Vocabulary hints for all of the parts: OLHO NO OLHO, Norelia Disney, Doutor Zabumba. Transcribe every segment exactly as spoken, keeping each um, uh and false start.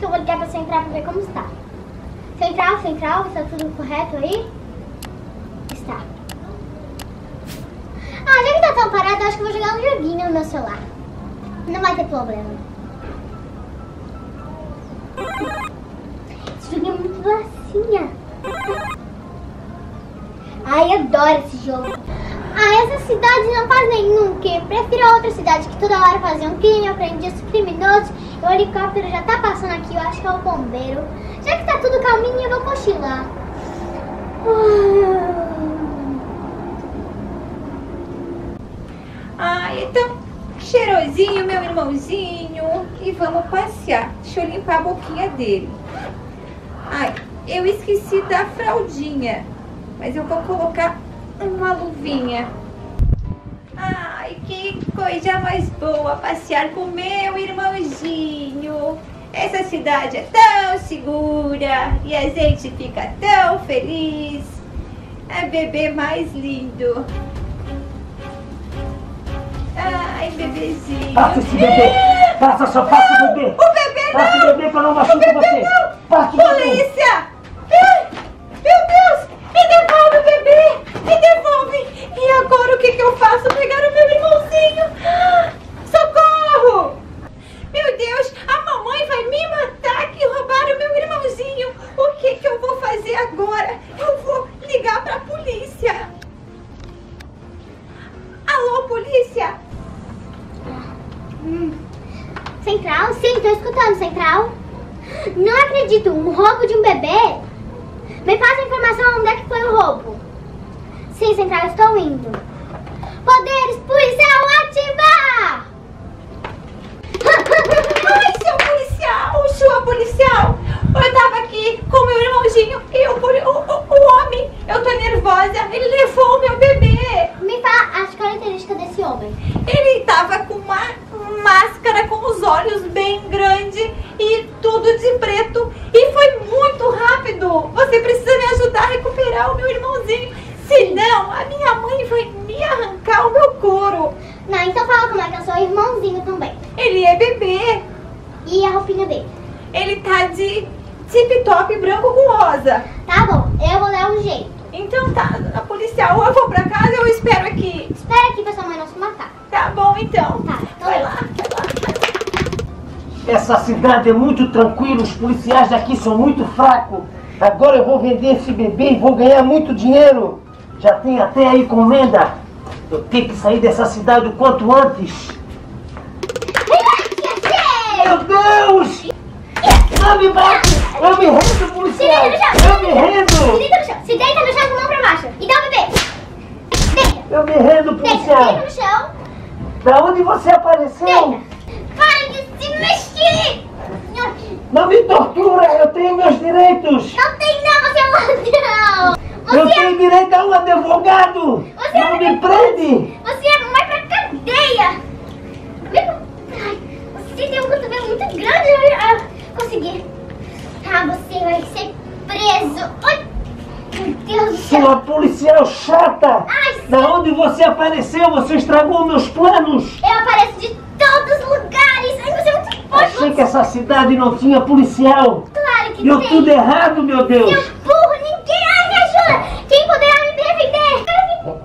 que eu vou ligar pra central pra ver como está. Central, central, está tudo correto aí? Está. Ah, já que tá tão parado, acho que eu vou jogar um joguinho no meu celular. Não vai ter problema. Esse jogo é muito docinha. Ai, eu adoro esse jogo. Ah, essa cidade não faz nenhum crime. Prefiro a outra cidade que toda hora fazia um crime. Eu aprendi os criminosos. O helicóptero já tá passando aqui. Eu acho que é o bombeiro. Já que tá tudo calminho, eu vou cochilar. Ah, então, cheirosinho, meu irmãozinho. E vamos passear. Deixa eu limpar a boquinha dele. Ai, eu esqueci da fraldinha. Mas eu vou colocar uma luvinha. Ai, que coisa mais boa passear com meu irmãozinho. Essa cidade é tão segura e a gente fica tão feliz. É bebê mais lindo. Ai, bebezinho. Passa esse bebê. Passa, só passa não, o bebê. O bebê não. Passa o bebê pra não machucar você. Não. Passa o bebê. Polícia. Central? Sim, tô escutando, Central. Não acredito, um roubo de um bebê? Me passa a informação onde é que foi o roubo. Sim, Central, estou indo. Poderes policial ativar! Ai, seu policial, sua policial! Eu tava aqui com meu irmãozinho e o, o, o homem, eu tô nervosa, ele levou o meu bebê. Me fala as características desse homem. Ele tava com uma... máscara com os olhos bem grande e tudo de preto e foi muito rápido. Você precisa me ajudar a recuperar o meu irmãozinho, senão a minha mãe vai me arrancar o meu couro. Não, então fala como é que é o seu irmãozinho também. Ele é bebê. E a roupinha dele? Ele tá de tip top branco com rosa. Tá bom, eu vou dar um jeito. Então tá, a policial, eu vou pra casa ou eu espero aqui? Espera aqui pra sua mãe não se matar. Tá bom então. Tá, então vai lá. Essa cidade é muito tranquila, os policiais daqui são muito fracos. Agora eu vou vender esse bebê e vou ganhar muito dinheiro. Já tem até a encomenda. Eu tenho que sair dessa cidade o quanto antes. Meu Deus! Não me bate! Eu me rendo, policial! Eu me rendo! Se deita no chão, se deita no chão com a mão pra baixo. E dá o bebê. Deita. Eu me rendo, policial! Deita no chão. Da onde você apareceu? Deita. Não me tortura, eu tenho meus direitos. Não tem não, você é ladrão. Você eu é... tenho direito a um advogado. Você não é... me prende. Você é... vai pra cadeia. Ai, você tem um cotovelo muito grande. Ah, consegui. Ah, você vai ser preso. Ai, meu Deus do céu. Sua policial chata. Ai, da sim. Onde você apareceu, você estragou meus planos. Eu apareço de todos os lugares. Ai, você é muito... Achei que essa cidade não tinha policial. Claro que deu tem. Deu tudo errado, meu Deus. Seu burro, ninguém... Ai, me ajuda. Quem poderá me defender?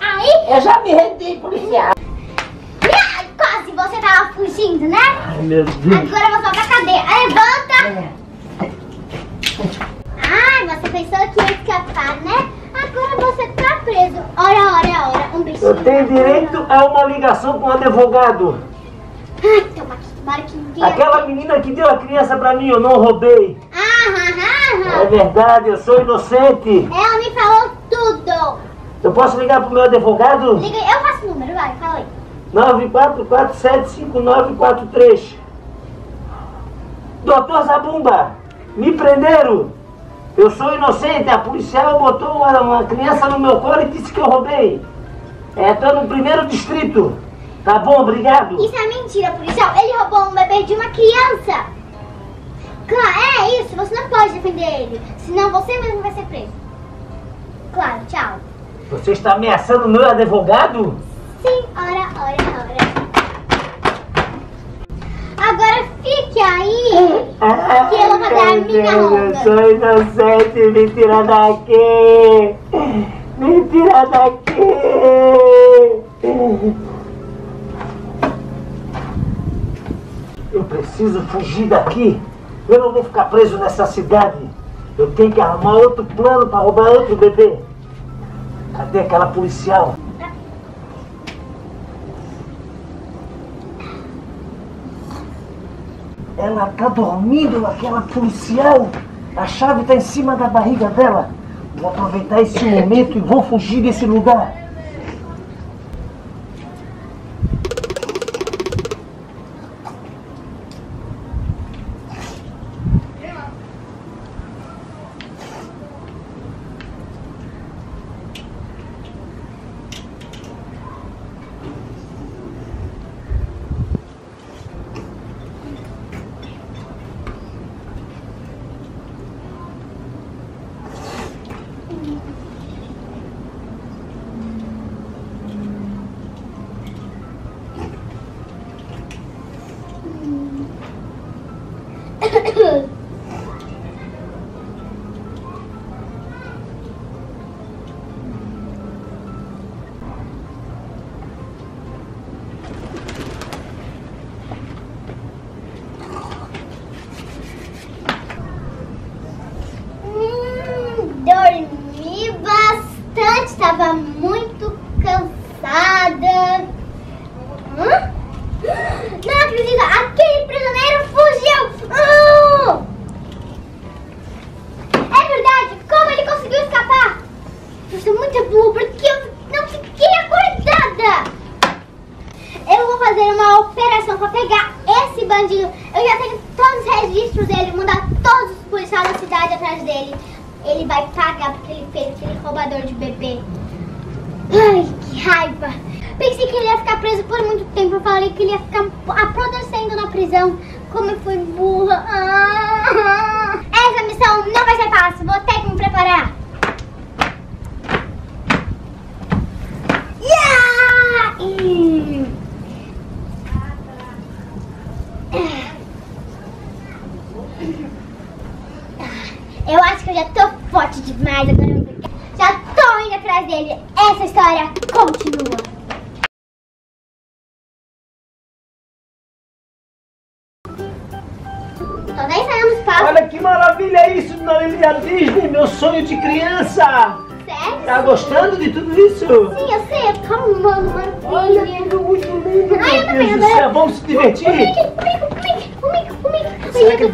Aí. Eu já me rendi, policial. Ai, quase você tava fugindo, né? Ai, meu Deus. Agora eu vou só pra cadeia. Levanta. Ai, você pensou que ia escapar, né? Agora você tá preso. Ora, ora, ora. Um bichinho. Eu tenho direito a uma ligação com o advogado. Ai, toma aqui. Aquela menina que deu a criança pra mim, eu não roubei. Aham, aham. É verdade, eu sou inocente. Ela me falou tudo. Eu posso ligar pro meu advogado? Liga, eu faço o número, vai, fala aí. nove quatro quatro sete cinco nove quatro três. Doutor Zabumba, me prenderam. Eu sou inocente, a policial botou uma, uma criança no meu colo e disse que eu roubei. É, tô no primeiro distrito. Tá bom, obrigado. Isso é mentira, policial. Ele roubou um bebê de uma criança. Claro, é isso. Você não pode defender ele. Senão você mesmo vai ser preso. Claro, tchau. Você está ameaçando o meu advogado? Sim, ora, ora, ora. Agora... Fique aí, que eu vou fazer a minha ronda. Sou inocente, me tira daqui. Me tira daqui. Eu preciso fugir daqui. Eu não vou ficar preso nessa cidade. Eu tenho que arrumar outro plano para roubar outro bebê. Cadê aquela policial? Ela tá dormindo, aquela policial. A chave tá em cima da barriga dela. Vou aproveitar esse momento e vou fugir desse lugar. Estava muito cansada. Hã? Não acredito! Aquele prisioneiro fugiu! Oh! É verdade! Como ele conseguiu escapar? Eu sou muito burra porque eu não fiquei acordada! Eu vou fazer uma operação para pegar esse bandido. Eu já tenho todos os registros dele, mandar todos os policiais da cidade atrás dele. Ele vai pagar porque ele fez aquele roubador de bebê. Ai, que raiva. Pensei que ele ia ficar preso por muito tempo. Eu falei que ele ia ficar apodrecendo na prisão. Como eu fui burra. Ah. Essa missão não vai ser fácil. Vou ter que me preparar. Yeah! Hum. Eu acho que eu já tô forte demais agora. Já tô indo atrás dele. Essa história continua. Tô nem saindo dos palcos. Olha que maravilha é isso, Norelia Disney, meu sonho de criança. Sério? Tá gostando de tudo isso? Sim, eu sei. Eu tô amando, mano. Olha, tudo muito lindo. Ai, meu Deus do céu, vamos se divertir? Comigo, comigo, comigo, comigo.